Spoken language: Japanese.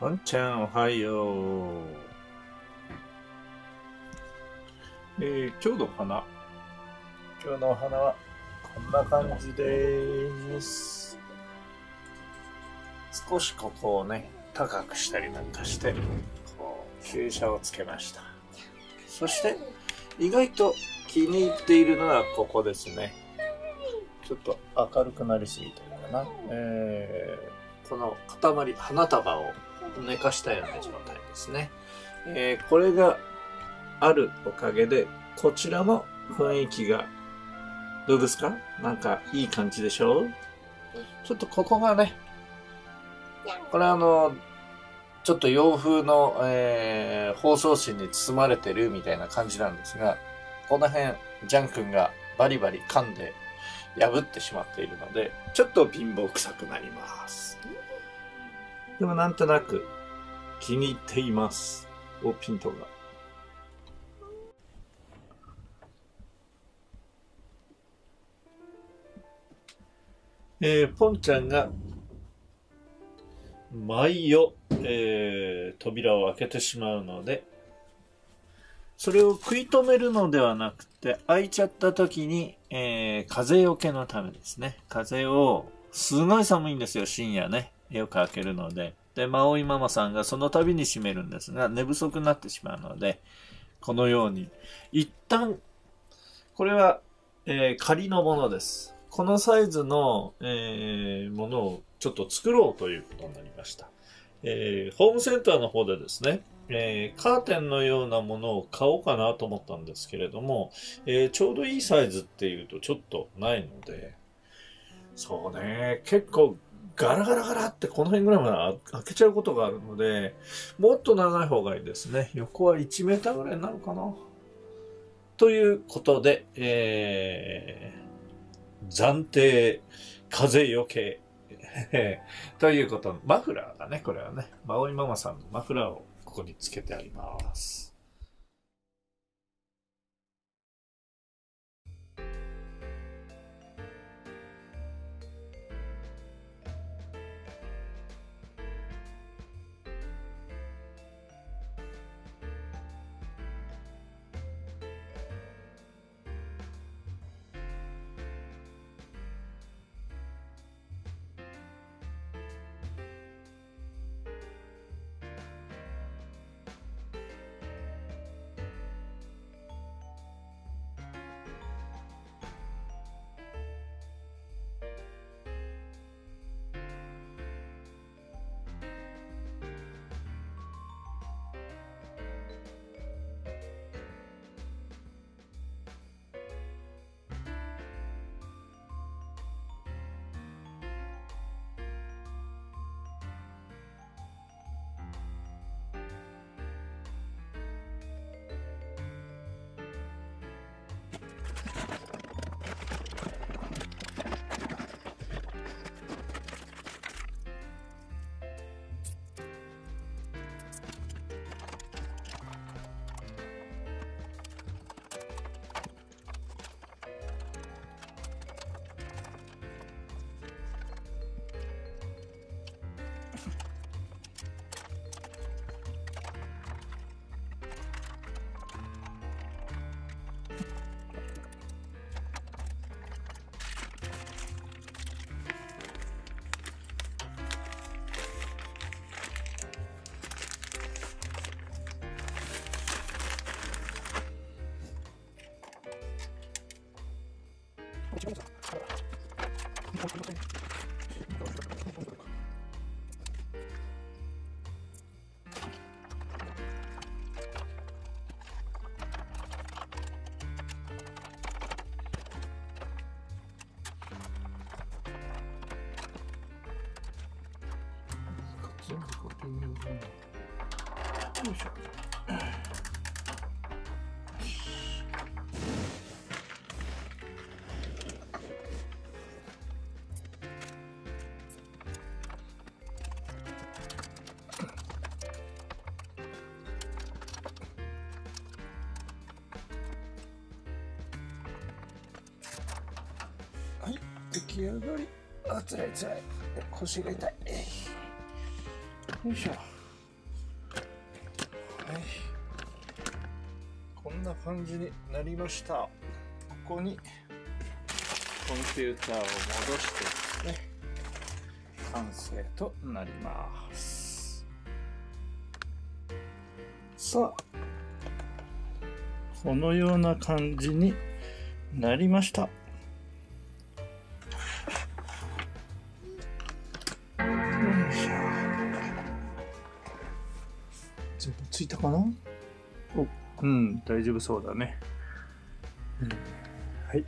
ポンちゃんおはよう。今日のお花。今日のお花はこんな感じです。少しここをね、高くしたりなんかして、こう、傾斜をつけました。そして、意外と気に入っているのはここですね。ちょっと明るくなりすぎてるかな。この塊、花束を寝かしたような状態ですね。これがあるおかげで、こちらも雰囲気が、どうですか？なんかいい感じでしょう？ちょっとここがね、これちょっと洋風の、包装紙に包まれてるみたいな感じなんですが、この辺、ジャン君がバリバリ噛んで破ってしまっているので、ちょっと貧乏臭くなります。でもなんとなく気に入っています。お、ピントが。ポンちゃんが、毎夜、扉を開けてしまうので、それを食い止めるのではなくて、開いちゃった時に、風よけのためですね。風を、すごい寒いんですよ、深夜ね。よく開けるので。で、まおいママさんがその度に閉めるんですが、寝不足になってしまうので、このように。一旦、これは、仮のものです。このサイズの、ものをちょっと作ろうということになりました。ホームセンターの方でですね、カーテンのようなものを買おうかなと思ったんですけれども、ちょうどいいサイズっていうとちょっとないので、そうね、結構ガラガラガラってこの辺ぐらいまで開けちゃうことがあるので、もっと長い方がいいですね。横は1メーターぐらいになるかな。ということで、暫定風よけということのマフラーだね、これはね。まおいママさんのマフラーをここにつけてあります。よいしょ。出来上がり。あ、つらいつらい。腰が痛い。よいしょ。んな感じになりました。ここにコンピューターを戻してですね、完成となります。さあ、このような感じになりました。全部ついたかな。お、うん、大丈夫そうだね。はい。